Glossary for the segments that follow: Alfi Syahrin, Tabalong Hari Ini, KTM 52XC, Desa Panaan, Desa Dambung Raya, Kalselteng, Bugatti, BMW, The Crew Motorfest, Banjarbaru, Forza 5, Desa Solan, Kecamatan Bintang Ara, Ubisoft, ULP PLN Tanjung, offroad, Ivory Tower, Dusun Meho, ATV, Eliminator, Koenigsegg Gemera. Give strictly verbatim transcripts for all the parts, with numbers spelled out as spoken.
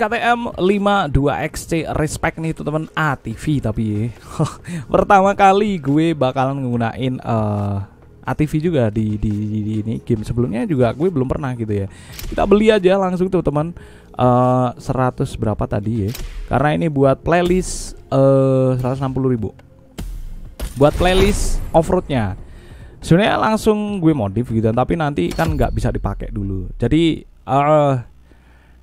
K T M lima puluh dua X C respect nih teman-teman, A T V tapi ya. Pertama kali gue bakalan nggunain uh, A T V juga di, di, di, di ini game sebelumnya juga gue belum pernah gitu ya. Kita beli aja langsung tuh teman, uh, seratus berapa tadi ya, karena ini buat playlist uh, seratus enam puluh ribu buat playlist offroadnya. Sebenarnya langsung gue modif gitu, tapi nanti kan nggak bisa dipakai dulu. Jadi uh,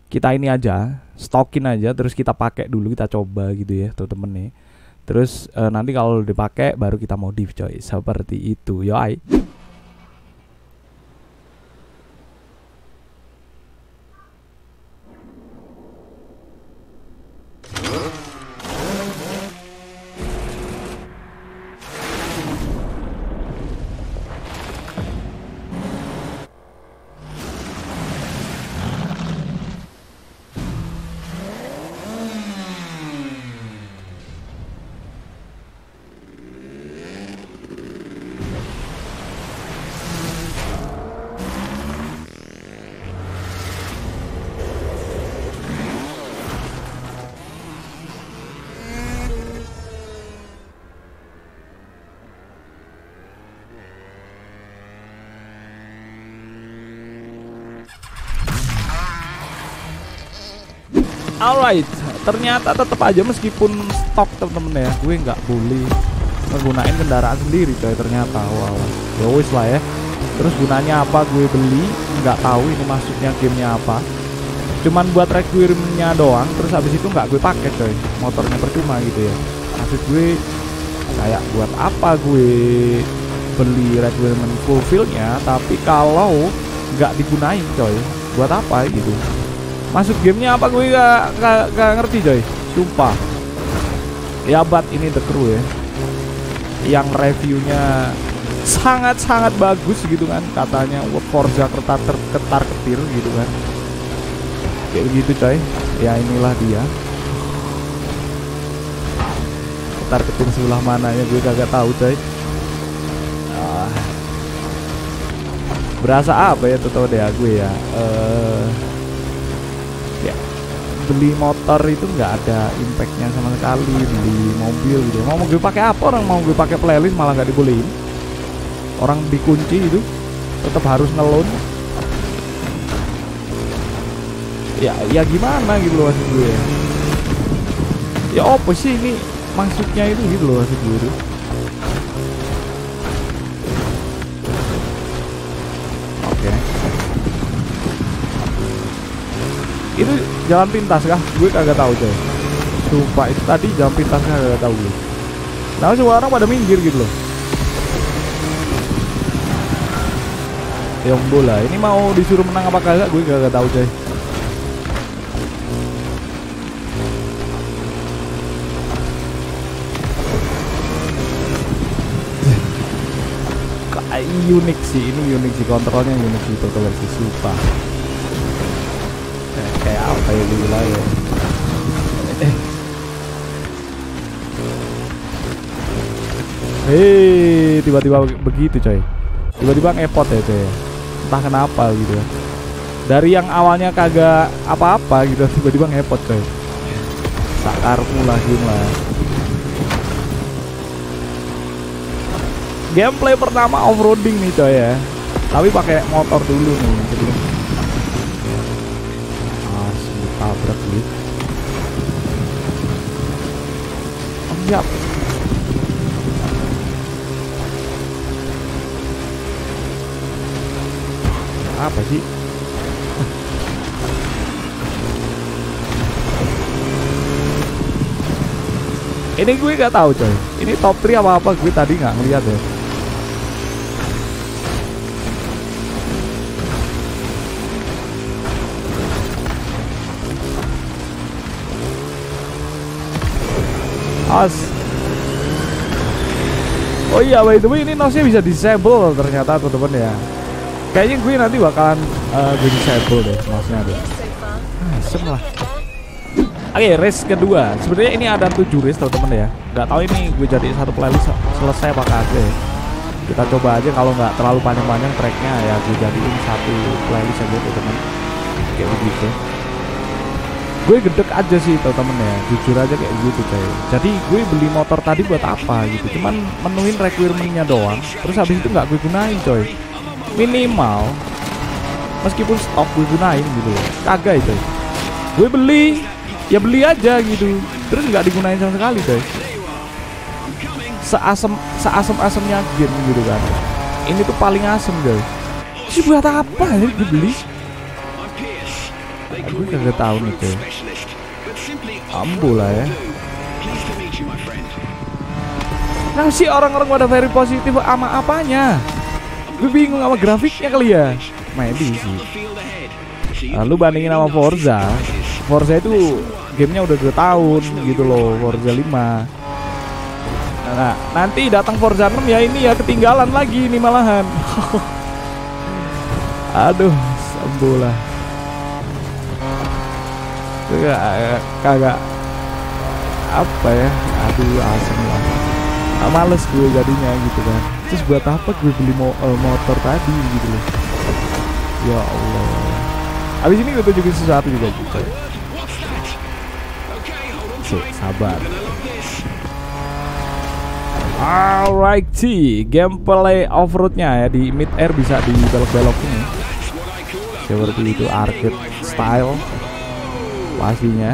kita ini aja stokin aja, terus kita pakai dulu, kita coba gitu ya temen nih. Terus e, nanti kalau dipakai baru kita modif coy, seperti itu yoi. Alright, ternyata tetap aja meskipun stok temen-temen ya, gue nggak boleh menggunakan kendaraan sendiri coy ternyata. Wow, ya wis lah ya. Terus gunanya apa gue beli? Nggak tahu ini maksudnya gamenya apa. Cuman buat requirementnya doang. Terus habis itu nggak gue pakai coy, motornya percuma gitu ya. Maksud gue kayak buat apa gue beli requirement fulfillnya, tapi kalau nggak digunain coy, buat apa gitu? Masuk gamenya apa gue gak, gak, gak ngerti coy, sumpah. Ya but ini The Crew ya, yang reviewnya sangat-sangat bagus gitu kan, katanya Forza ketar-ketir gitu kan. Kayak begitu coy. Ya inilah dia, ketar-ketir sebelah mananya gue kagak tahu coy. ah. Berasa apa ya tuh tau deh gue ya. uh... Beli motor itu nggak ada impactnya sama sekali, beli mobil gitu. Mau gue pakai apa orang, mau gue pakai playlist malah nggak dibolehin, orang dikunci itu tetap harus ngelon. Ya ya gimana gitu loh maksud gue. Ya apa sih ini maksudnya itu gitu loh maksud gue. Oke. Itu jalan pintas kah? Gue kagak tahu coy. Sumpah itu tadi jalan pintasnya kagak tahu gue. Nah semua orang pada minggir gitu loh. Yang bola ini mau disuruh menang apa kagak? Gue kagak tahu coy. Unik sih ini, unik sih kontrolnya, unik sih total sih sumpah. Kayak apa ya gila ya. Hei, tiba-tiba begitu coy, tiba-tiba ngepot ya coy, entah kenapa gitu. Dari yang awalnya kagak apa-apa gitu, tiba-tiba ngepot coy. Sakarmu lagi lah. Gameplay pertama offroading nih coy ya, tapi pakai motor dulu nih sebelum tabrak gitu. Oh, siap. Apa sih? Ini gue nggak tahu coy. Ini top tiga apa apa gue tadi nggak ngeliat ya. As. Oh iya by the way ini nosnya bisa disable ternyata teman-teman ya. Kayaknya gue nanti bakalan uh, gue disable deh nosnya deh. Ah, sebelah. Oke, race kedua. Sebenarnya ini ada tujuh race teman-teman ya. Gak tahu ini gue jadi satu playlist selesai apa kagak. Kita coba aja, kalau nggak terlalu panjang-panjang tracknya ya gue jadiin satu playlist aja teman-teman. Kayak begitu. gue gedek aja sih temen ya, jujur aja kayak gitu coy. Jadi gue beli motor tadi buat apa gitu, cuman menuin requirementnya doang, terus habis itu nggak gue gunain coy. Minimal meskipun stok gue gunain gitu loh, kagak itu. Gue beli ya beli aja gitu, terus nggak digunain sama sekali coy. Seasem seasem-asemnya game gitu kan, ini tuh paling asem coy. Ini buat apa ini gue beli? Aku kagak tahu nih coy. Ambo lah ya. Nah si orang-orang pada very positif ama apanya? Gue bingung sama grafiknya kali ya. Maybe sih. Lalu bandingin sama Forza. Forza itu gamenya udah dua tahun gitu loh, Forza lima. Nah nanti datang Forza enam ya ini ya ketinggalan lagi ini malahan. Aduh, ambo lah. Kagak, kagak apa ya, aduh asem lah, nah, males gue jadinya gitu kan. Terus buat apa gue beli mo uh, motor tadi gitu loh, ya Allah. Abis ini gue tunjukin sesuatu juga gitu. So, sabar. Alrighty, gameplay offroadnya ya di mid air bisa di belok-belok ini, seperti itu arcade style. Pastinya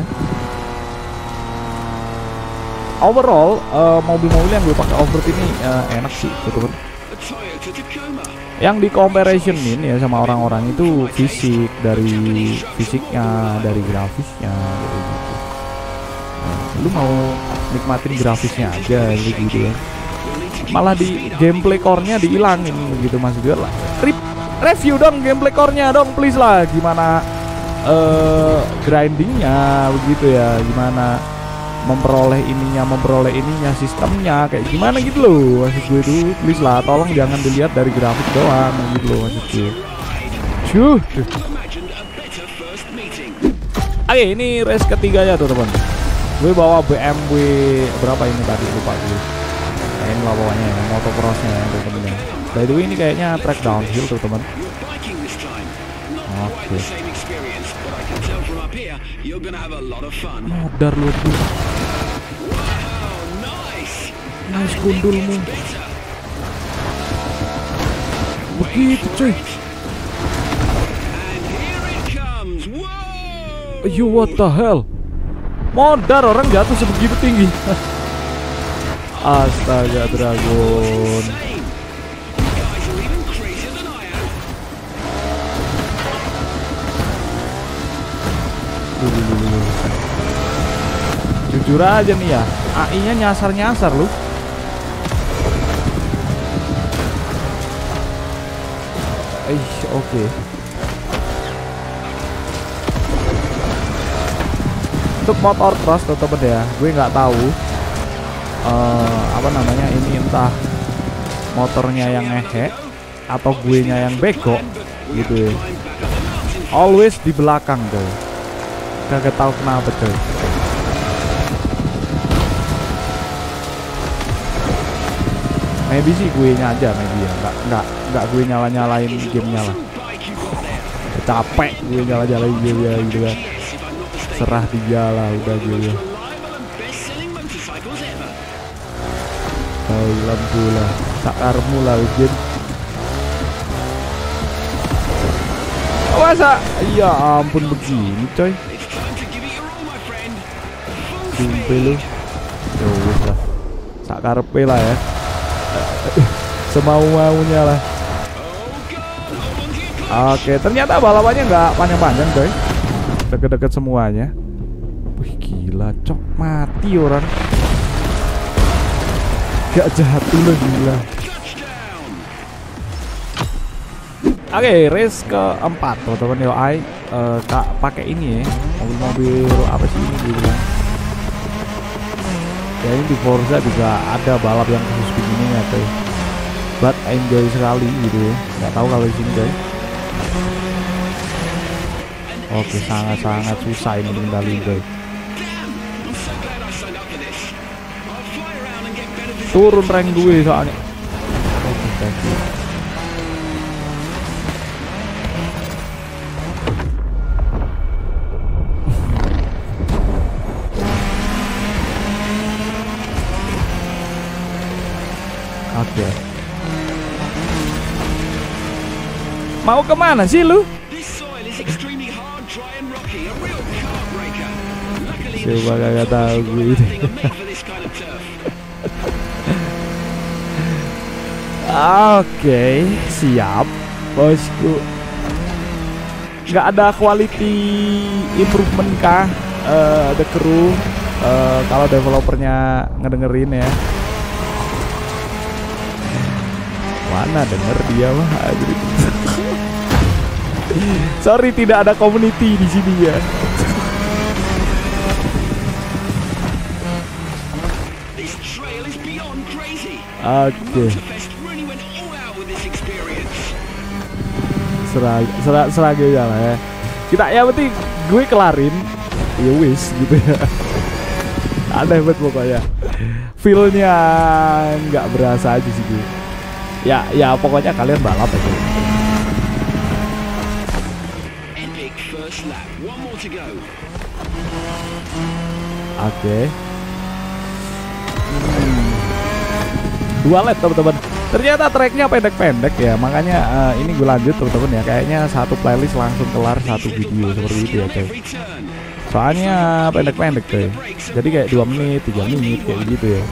overall uh, mobil-mobil yang gue pakai offroad ini uh, enak sih betul. Yang di comparisonnya ya sama orang-orang itu fisik, dari fisiknya, dari grafisnya gitu. Nah, lu mau nikmatin grafisnya aja gitu ya, malah di gameplay core-nya dihilangin gitu mas gue lah. Rip, review dong gameplay core-nya dong please lah, gimana Uh, grindingnya begitu ya, gimana memperoleh ininya, memperoleh ininya, sistemnya kayak gimana gitu loh maksud gue itu, please lah, tolong jangan dilihat dari grafik doang gitu loh maksud gue. Cuh. Oke, ini race ketiganya tuh teman. Gue bawa B M W berapa ini tadi lupa gue. Kayak lah bawanya ya, motocrossnya ya teman-teman. By the way ini kayaknya track downhill tuh teman. Oke. Okay. Modar lu tuh. Nice gundulmu. Begitu cuy. You what the hell. Modar orang jatuh sebegitu tinggi. Astaga dragon. Jujur aja nih ya, A I-nya nyasar-nyasar lu. Eh, oke. Okay. Untuk motor cross tetep ya, gue nggak tahu uh, apa namanya ini, entah motornya yang ngehek atau gue nya yang bego gitu ya. Always di belakang deh. Kagak tahu kenapa coy. Maybe sih gue nya aja, maybe ya. Nggak, nggak, nggak gue nyala-nyalain gamenya lah. Capek gue nyala-nyalain gamenya gitu kan. Serah dia lah udah gue. Alhamdulillah, sakarmu lah game. Masa? Ya ampun begini coy. Jumpe lu. Ya wis lah. Sakarpe lah ya. Semau-maunya lah. Oke, ternyata balapannya nggak panjang-panjang coy. Deket-deket semuanya. Wih gila, cok mati orang. Gak jatuh lu gila. Oke, okay, race keempat teman-teman yo. I uh, tak pakai ini ya, mobil-mobil apa sih ini gitu. Ya ini di Forza juga ada balap yang khusus begini ya coy. But enjoy sekali gitu ya. Nggak tahu kalau di sini coy. Oke, okay, sangat-sangat susah ini mengendalikan coy. Turun rank gue soalnya. Oke, okay, ya. Mau kemana sih lu? Coba kagak tahu gue ini. Oke, siap bosku. Nggak ada quality improvement kah uh, the crew uh, kalau developernya ngedengerin ya. Mana denger dia mah. Sorry, tidak ada community di sini ya. Oke. Okay. Serag, serag, serag aja lah ya. Kita ya penting gue kelarin. Ya wis gitu ya. Ada hebat pokoknya. Feelnya nggak berasa aja sih gue. Ya, ya pokoknya kalian balap aja. Oke. Okay. Dua lap teman-teman. Ternyata tracknya pendek-pendek ya, makanya uh, ini gue lanjut teman-teman ya. Kayaknya satu playlist langsung kelar satu video seperti itu ya coy. Soalnya pendek-pendek coy. Jadi kayak dua menit, tiga menit kayak gitu ya.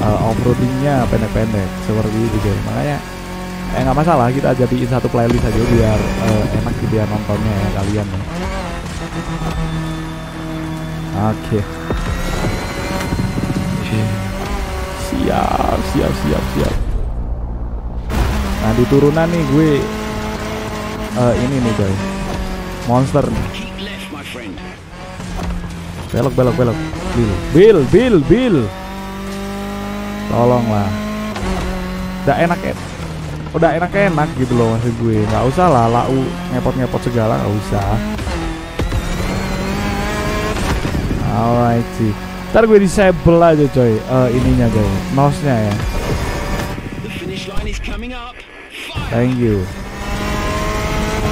Uh, Offroadingnya pendek-pendek seperti itu coy. Makanya eh nggak masalah, kita jadiin satu playlist aja biar uh, enak biar nontonnya ya kalian. Oke. Okay. Siap, siap, siap, siap. Nah di turunan nih gue uh, ini nih guys, monster nih. Belok, belok, belok. Bil, bil, bil, bil. Tolonglah. Udah enak ya, udah enak enak gitu loh maksud gue. Nggak usah lah lau ngepot-ngepot segala, nggak usah. Alright sih. Ntar gue disable aja coy, uh, ininya coy, mouse-nya ya. Thank you.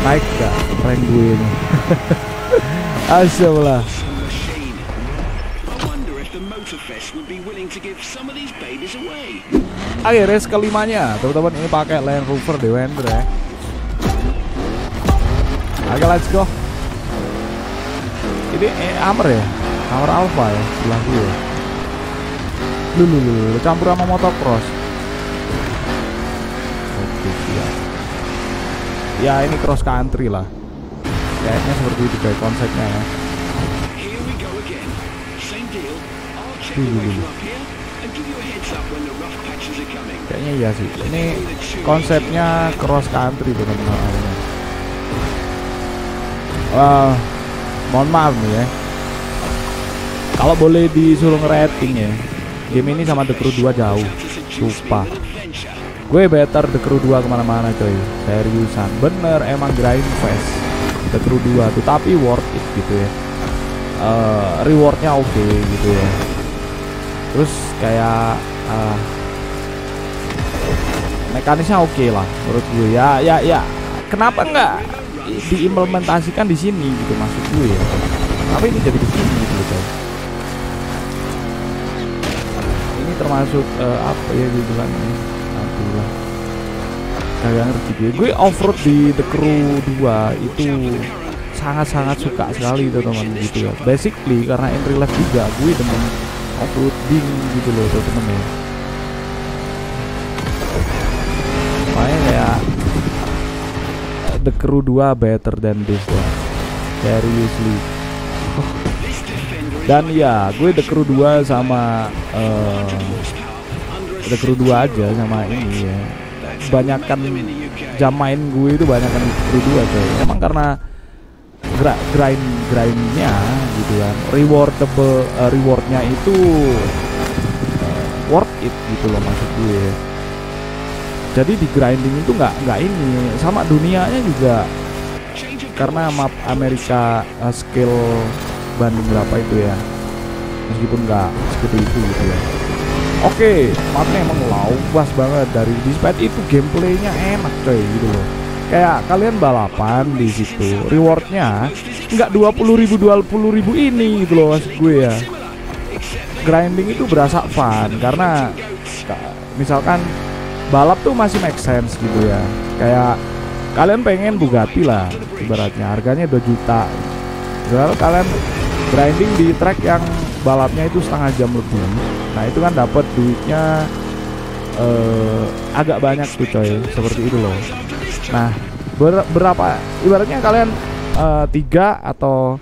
Naik gak? Keren gue ini. Asyik lah. Oke, race kelimanya teman-teman, ini pakai Land Rover Defender ya. Oke, let's go. Ini eh, Hammer ya? Hammer Alpha ya, sebelah gue. Lulu, lulu, campur sama motocross. Oke, siap. Ya ini cross country lah. Kayaknya seperti itu kayak konsepnya ya. Lulu, lulu. Kayaknya iya sih. Ini konsepnya cross country benar-benar. Wah, mohon maaf nih ya. Kalau boleh disuruh ngerating ya, game ini sama The Crew dua jauh. Sumpah, gue better The Crew dua kemana-mana coy. Seriusan, bener emang grind fast The Crew dua tuh, tapi worth it gitu ya. uh, Rewardnya oke okay, gitu ya. Terus kayak uh, mekanisnya oke okay lah menurut gue ya. Ya ya, kenapa nggak diimplementasikan di sini gitu maksud gue ya. Tapi ini jadi begini gitu coy. Termasuk uh, apa ya gue bilang ini, alhamdulillah kagak ngerti gue. Gue offroad di The Crew dua itu sangat-sangat suka sekali itu teman gitu ya. Basically karena entry level juga gue demen offroading gitu loh temen ya. Makanya ya The Crew dua better than this one, seriously. Dan ya, gue The Crew dua sama uh, The Crew dua aja sama ini ya. Banyakan jam main gue itu banyakan The Crew dua coy. Emang karena grind grindnya gitu kan. Rewardable uh, rewardnya itu uh, worth it gitu loh maksud gue. Jadi di grinding itu nggak nggak ini sama dunianya juga. Karena map Amerika uh, skill banding berapa itu ya, meskipun nggak seperti itu gitu ya. Oke, mapnya emang luas banget dari dispatch itu, gameplaynya enak coy gitu loh. Kayak kalian balapan di situ, rewardnya nggak dua puluh ribu dua puluh ribu ini gitu loh maksud gue ya. Grinding itu berasa fun karena misalkan balap tuh masih make sense gitu ya. Kayak kalian pengen Bugatti lah ibaratnya, harganya dua juta. Kalau kalian grinding di track yang balapnya itu setengah jam lebih, nah itu kan dapat duitnya eh, agak banyak tuh coy, seperti itu loh. Nah ber berapa ibaratnya kalian eh, tiga atau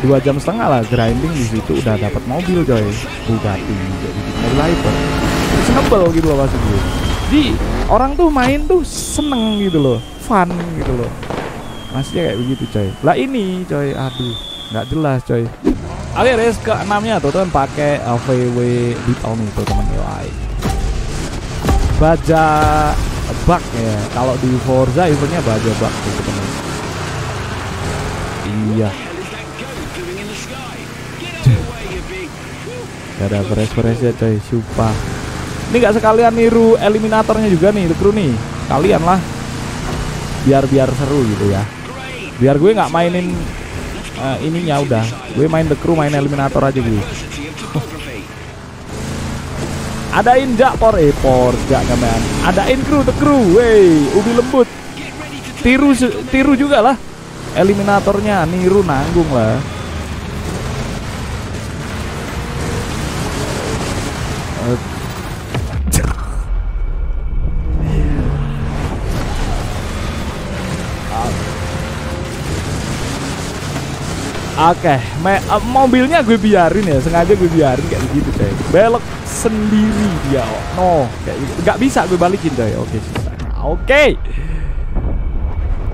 dua jam setengah lah grinding di situ udah dapat mobil coy, Bugatti, jadi mobil hyper, senebel gitu loh maksud gue. Jadi orang tuh main tuh seneng gitu loh, fun gitu loh, maksudnya kayak begitu coy. Lah ini coy, aduh nggak jelas coy. Oke race ke enamnya tuh teman pakai A V W Beetle nih tuh teman, yoi baja bak ya, kalau di Forza eventnya baja bak tuh teman. Iya ada beres-beresnya coy, sumpah. Ini gak sekalian niru eliminatornya juga nih kru nih, kalian lah biar-biar seru gitu ya. Biar gue nggak mainin uh, ininya, udah gue main The Crew, main eliminator aja gue. Adain jak por eh por jak gamean. Adain Crew The Crew, wey ubi lembut. Tiru tiru juga lah eliminatornya, niru nanggung lah. Oke, uh, mobilnya gue biarin ya, sengaja gue biarin kayak begitu coy. Belok sendiri dia, no, kayak gitu. Gak bisa gue balikin coy. Oke,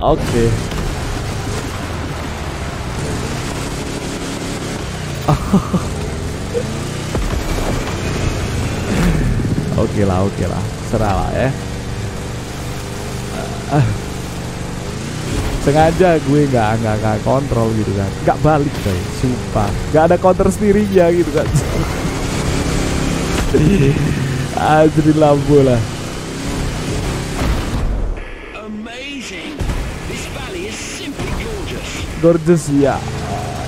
oke, oke. Oke lah, oke lah, serah lah ya. Uh, uh. Sengaja gue nggak nggak nggak kontrol gitu kan, nggak balik coy, sumpah nggak ada counter steeringnya gitu kan. Jadi lampu lah. Gorgeous ya.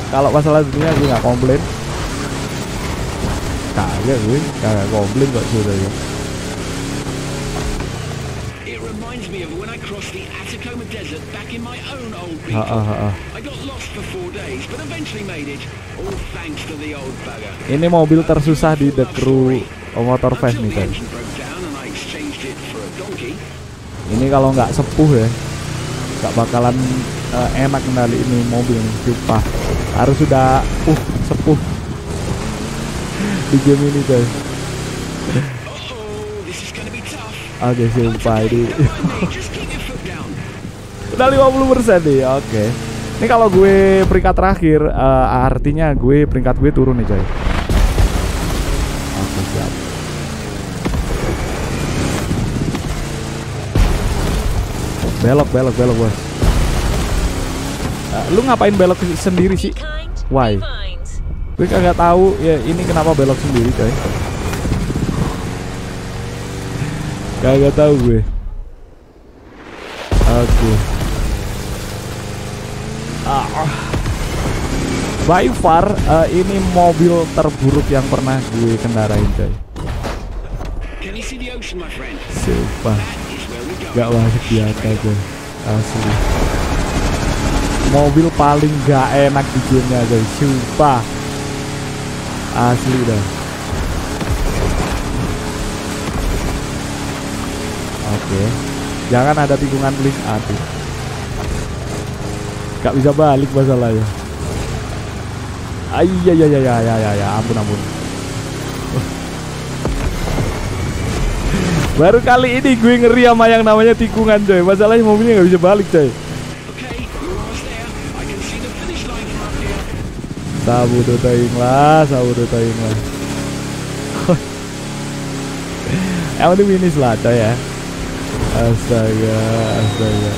Kalau masalah dunia gue nggak komplain. Kagak gue kagak komplain kok sudah ya. Ah, ah, ah. Ini mobil tersusah di The Crew Motor Fest nih guys. Ini kalau nggak sepuh ya, nggak bakalan uh, enak kendali ini mobil sumpah. Harus sudah uh sepuh di game ini guys. Oke sumpah ini. Udah lima puluh persen nih, oke okay. Ini kalau gue peringkat terakhir, uh, artinya gue peringkat gue turun nih coy. Oke okay, siap. Belok, belok, belok bos. uh, Lu ngapain belok sendiri sih? Why? Gue kagak tahu ya ini kenapa belok sendiri coy. Kagak tahu gue. Oke okay. Uh, by far uh, ini mobil terburuk yang pernah gue kendarain coy. Sumpah gak masuk di atas coy, asli mobil paling gak enak di gamenya coy, sumpah asli dah. Oke okay. Jangan ada tikungan please, aduh gak bisa balik masalahnya. Ayah ya ya ya ya ya ya, ampun ampun. Baru kali ini gue ngeri sama yang namanya tikungan coy. Masalahnya mobilnya nggak bisa balik coy. Sabu dotaing lah, sabu dotaing lah. Emang ini finish lah coy ya. Astaga, astaga.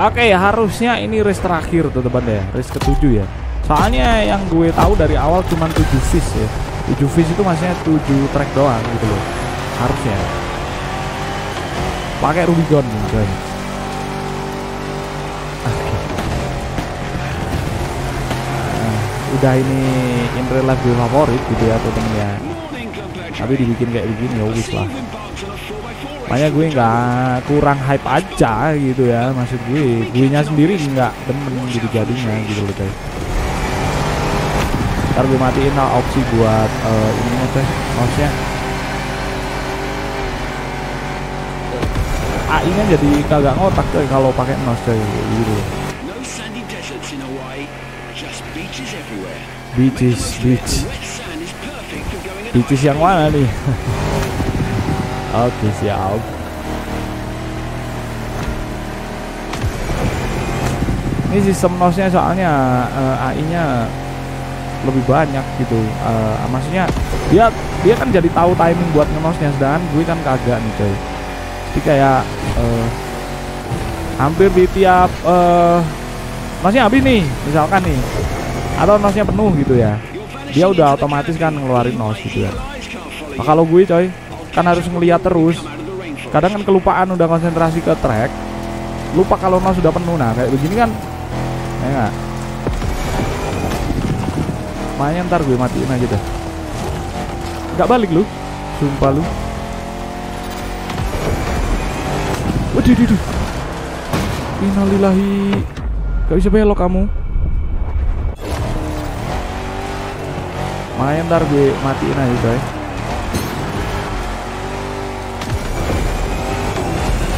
Oke okay, harusnya ini race terakhir tuh teman ya, race ketujuh ya. Soalnya yang gue tahu dari awal cuma tujuh vis ya. tujuh vis itu maksudnya tujuh track doang gitu loh. Harusnya pakai Rubicon coy. Nah, udah ini in real life gue favorit gitu ya tuh temen ya, tapi dibikin kayak begini ya wis lah. Makanya gue nggak kurang hype aja gitu ya, maksud gue gue nya sendiri nggak demen gitu jadinya gitu loh guys. Ntar gue matiin nah, opsi buat uh, ini teh mouse-nya. A I-nya jadi kagak ngotak coy kalau pakai mouse coy gitu. Beaches, beach. Beaches yang mana nih? Oke, okay, siap. Ini sistem mouse-nya soalnya uh, A I-nya lebih banyak gitu. Uh, maksudnya dia dia kan jadi tahu timing buat nge-mouse-nya, sedangkan gue kan kagak nih coy. Jadi kayak uh, hampir di tiap uh, mouse-nya habis nih, misalkan nih. Atau mouse-nya penuh gitu ya. Dia udah otomatis kan ngeluarin mouse gitu ya. Nah, kalau gue coy kan harus ngeliat terus, kadang kan kelupaan udah konsentrasi ke track, lupa kalau mouse sudah penuh. Nah kayak begini kan ya gak? Makanya ntar gue matiin aja deh, gak balik lu, sumpah lu. Waduh duduh, innalillahi, gak bisa belok kamu. Makanya ntar gue matiin aja deh,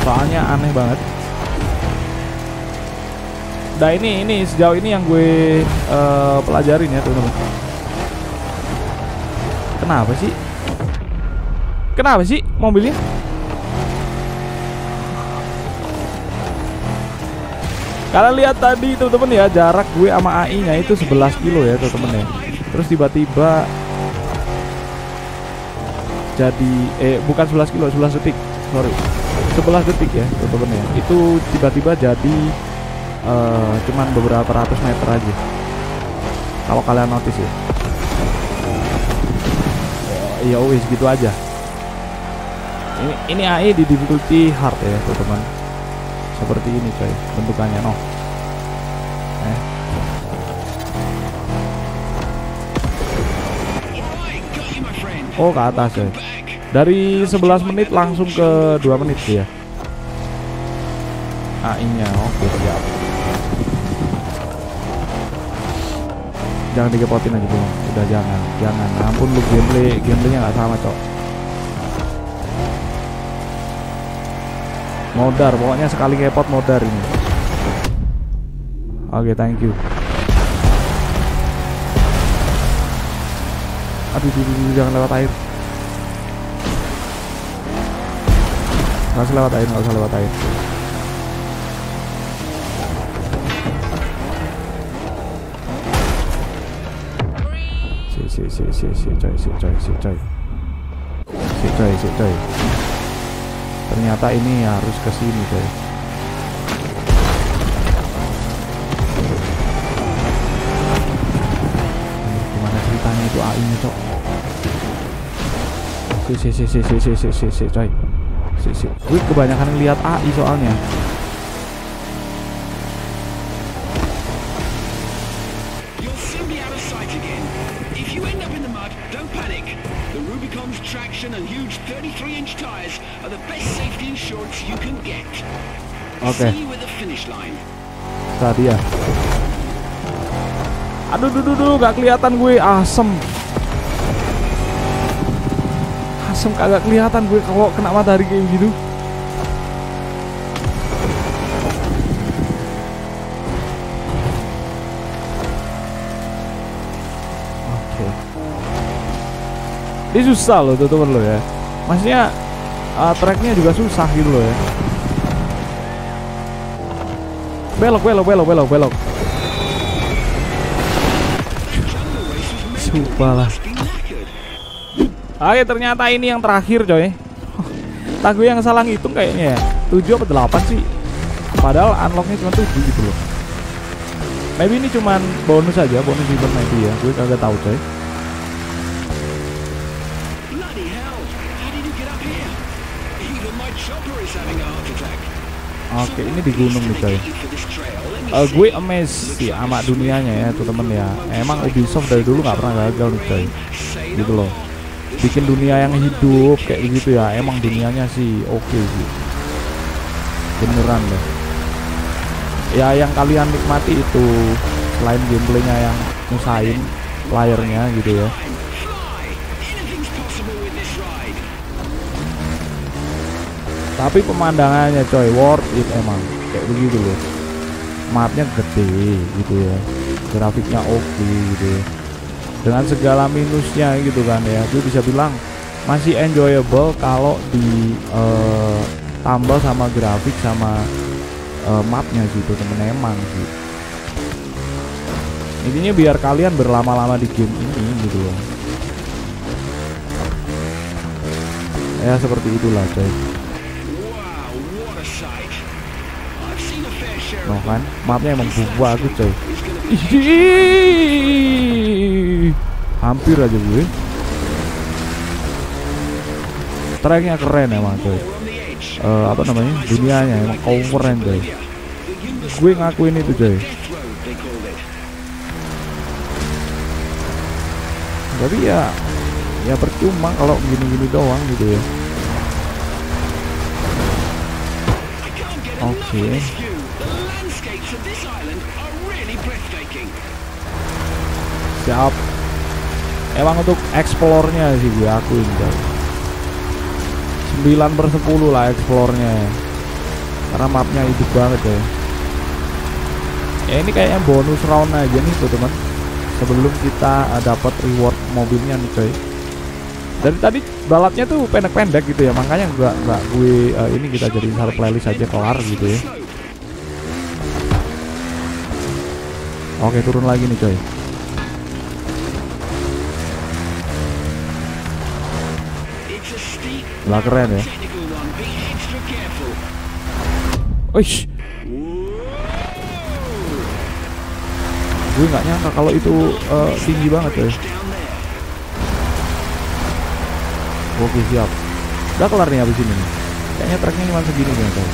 soalnya aneh banget. Nah ini ini sejauh ini yang gue uh, pelajarin ya teman-teman. Kenapa sih? Kenapa sih mobilnya? Kalian lihat tadi teman-teman ya, jarak gue sama A I-nya itu sebelas kilo ya teman-teman ya. Terus tiba-tiba jadi eh bukan sebelas kilo, sebelas detik. Sorry. sebelas detik ya temen-temen ya, itu tiba-tiba jadi uh, cuman beberapa ratus meter aja kalau kalian notice ya. Ya wis gitu aja. Ini ini A I di difficulty hard ya teman-teman, seperti ini coy bentukannya noh. Eh. Oh ke atas ya. Dari sebelas menit langsung ke dua menit ya. A I-nya oke siap. Jangan dikepotin aja dong. Udah jangan, jangan. Ampun lu gameplay, gameplaynya nggak sama cok. Modar, pokoknya sekali ngepot modar ini. Oke, thank you. Aduh, jangan lewat air. Nggak usah lewatain, nggak usah lewatain. Si si si si si coy si coy si coy si coy si coy. Ternyata ini harus ke sini coy. Gimana ceritanya itu A I-nya cok? Si si si si si si si si coy. Gue kebanyakan lihat A I soalnya. Oke. Tadi ya. Aduh, duh, duh, duh, gak kelihatan gue asem. Asem kagak kelihatan gue kalau kena matahari kayak gitu. Oke. Okay. Ini susah loh teman-teman lo ya. Maksudnya uh, tracknya juga susah gitu loh ya. Belok, belok, belok, belok, belok. Sumpah lah. Oke ternyata ini yang terakhir coy. Entah gue yang salah ngitung kayaknya ya, tujuh atau delapan sih. Padahal unlocknya cuma tujuh gitu loh. Maybe ini cuman bonus aja, bonus event maybe ya. Gue kagak tahu coy. Oke ini di gunung nih coy. uh, gue amazed sih sama dunianya ya tuh temen ya. Emang Ubisoft dari dulu nggak pernah gagal nih coy, gitu loh. Bikin dunia yang hidup kayak gitu ya. Emang dunianya sih oke okay sih, beneran deh. Ya yang kalian nikmati itu selain gameplaynya yang nusain layarnya gitu ya. Tapi pemandangannya coy worth it emang kayak begitu loh. Mapnya gede gitu ya, grafiknya oke okay, gitu ya. Dengan segala minusnya gitu kan ya, gue bisa bilang masih enjoyable kalau ditambah uh, sama grafik sama uh, mapnya gitu temen, emang sih. Intinya biar kalian berlama-lama di game ini gitu ya. Ya seperti itulah coy. Noh kan, mapnya emang buah aku coy. Ihiii. Hampir aja gue. Tracknya keren emang coy. Uh, apa namanya? Dunianya emang keren coy. Gue ngakuin itu coy. Tapi ya, ya percuma kalau gini-gini doang gitu ya. Oke. Okay. Siap. Emang untuk explore-nya sih gue akuin coy, sembilan per sepuluh lah explore-nya, karena mapnya hidup banget coy. Ya ini kayaknya bonus round aja nih tuh teman, sebelum kita uh, dapat reward mobilnya nih coy. Dari tadi balapnya tuh pendek-pendek gitu ya, makanya nggak nggak gue uh, ini kita jadiin satu playlist aja kelar gitu ya. Oke turun lagi nih coy. Lah keren ya. Oish. Gue nggak nyangka kalau itu uh, tinggi banget coy. Oke siap. Udah kelar nih abis ini nih. Kayaknya treknya cuma segini nih coy.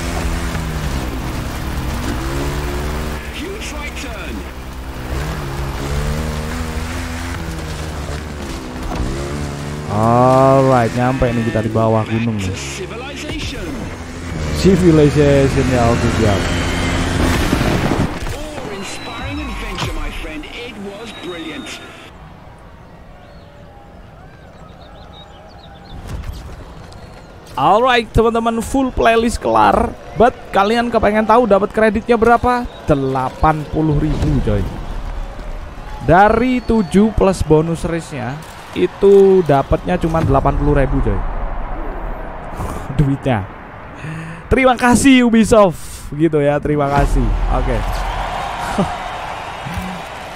Alright, nyampe nih kita di bawah gunung nih. Civilization ya, oke siap. Alright teman-teman, full playlist kelar. But kalian kepengen tahu dapat kreditnya berapa? delapan puluh ribu coy. Dari tujuh plus bonus race-nya itu dapatnya cuma delapan puluh ribu coy. Duitnya. Terima kasih Ubisoft gitu ya, terima kasih. Oke. Okay.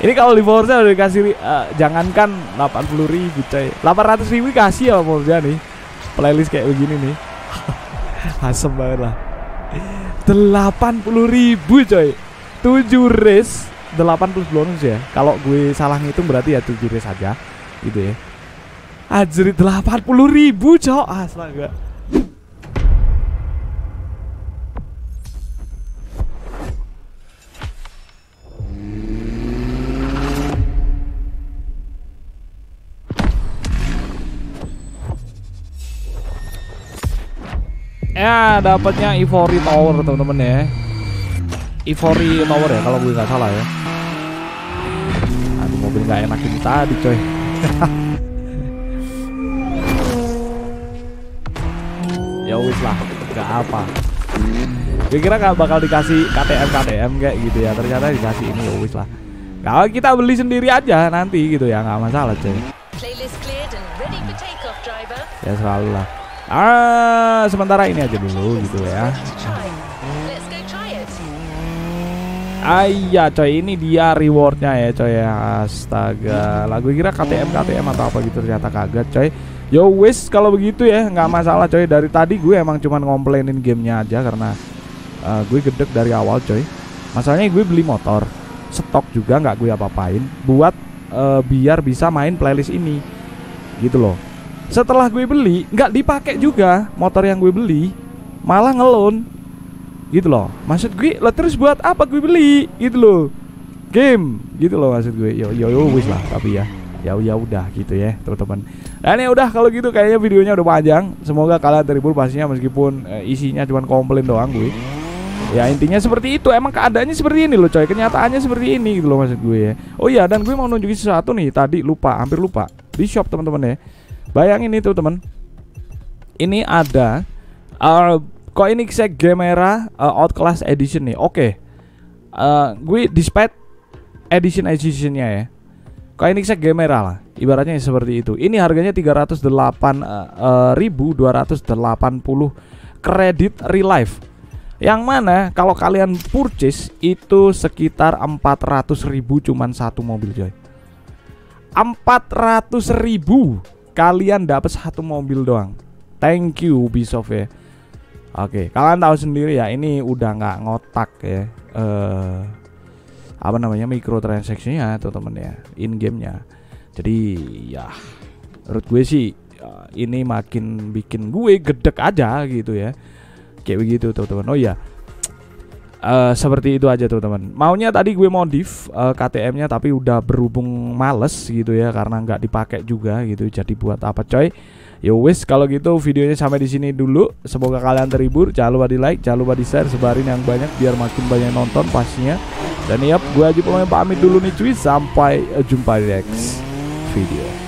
Ini kalau di Forza udah dikasih uh, jangankan delapan puluh ribu coy. delapan ratus ribu kasih ya Forza nih. Playlist kayak begini nih. Asem banget lah. delapan puluh ribu coy. tujuh race, delapan plus bonus ya. Kalau gue salah ngitung berarti ya tujuh race aja. Gitu ya, ajri delapan puluh ribu cok, astaga. Ya dapatnya Ivory Tower teman-teman ya, Ivory Tower ya kalau gue nggak salah ya. Aduh mobil nggak enakin tadi coy. Ya wis lah, gak apa. Gue kira gak bakal dikasih K T M K T M kayak gitu ya, ternyata dikasih ini, ya wis lah. Kalau kita beli sendiri aja nanti gitu ya, nggak masalah coy. Ya selalu lah. Ah, sementara ini aja dulu gitu ya. Ayah coy, ini dia rewardnya ya coy. Astaga, lah gue kira K T M K T M atau apa gitu, ternyata kaget coy. Yo wis kalau begitu ya, nggak masalah coy. Dari tadi gue emang cuman ngomplainin gamenya aja, karena uh, gue gedek dari awal coy. Masalahnya gue beli motor stok juga nggak gue apa-apain, buat uh, biar bisa main playlist ini gitu loh. Setelah gue beli nggak dipakai juga motor yang gue beli, malah ngelon. gitu loh. Maksud gue, lah terus buat apa gue beli gitu loh, game gitu loh maksud gue. Yo yo yo wis lah, tapi ya ya ya udah gitu ya teman-teman. Dan ya udah kalau gitu kayaknya videonya udah panjang. Semoga kalian terhibur pastinya, meskipun eh, isinya cuma komplain doang gue. Ya intinya seperti itu, emang keadaannya seperti ini loh coy, kenyataannya seperti ini gitu loh maksud gue ya. Oh iya, dan gue mau nunjukin sesuatu nih, tadi lupa, hampir lupa, di shop teman-teman ya. Bayangin itu teman, ini ada uh, Koenigsegg Gemera uh, Outclass Edition nih. Oke okay. uh, Gue dispatch edition editionnya ya, Koenigsegg Gemera lah, ibaratnya seperti itu. Ini harganya tiga ratus delapan ribu dua ratus delapan puluh kredit real life, yang mana kalau kalian purchase itu sekitar empat ratus ribu cuman satu mobil coy. Empat ratus ribu kalian dapat satu mobil doang. Thank you Ubisoft ya. Oke, kalian tahu sendiri ya, ini udah nggak ngotak ya, uh, apa namanya, mikrotransaksinya atau temen ya, in gamenya. Jadi ya menurut gue sih uh, ini makin bikin gue gedek aja gitu ya, kayak begitu teman-teman. Oh iya, uh, seperti itu aja teman-teman. Maunya tadi gue modif uh, K T M-nya, tapi udah berhubung males gitu ya, karena nggak dipakai juga gitu. Jadi buat apa coy? Yo wis, kalau gitu videonya sampai di sini dulu. Semoga kalian terhibur. Jangan lupa di like, jangan lupa di share, sebarin yang banyak biar makin banyak nonton pastinya. Dan yap, gue aja pemain pamit dulu nih cuy. Sampai jumpa di next video.